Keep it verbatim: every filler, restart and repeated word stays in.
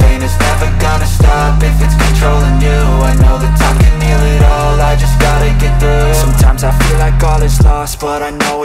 pain is never gonna stop if it's controlling you. I know that time can heal it all, I just gotta get through. Sometimes I feel like all is lost, but I know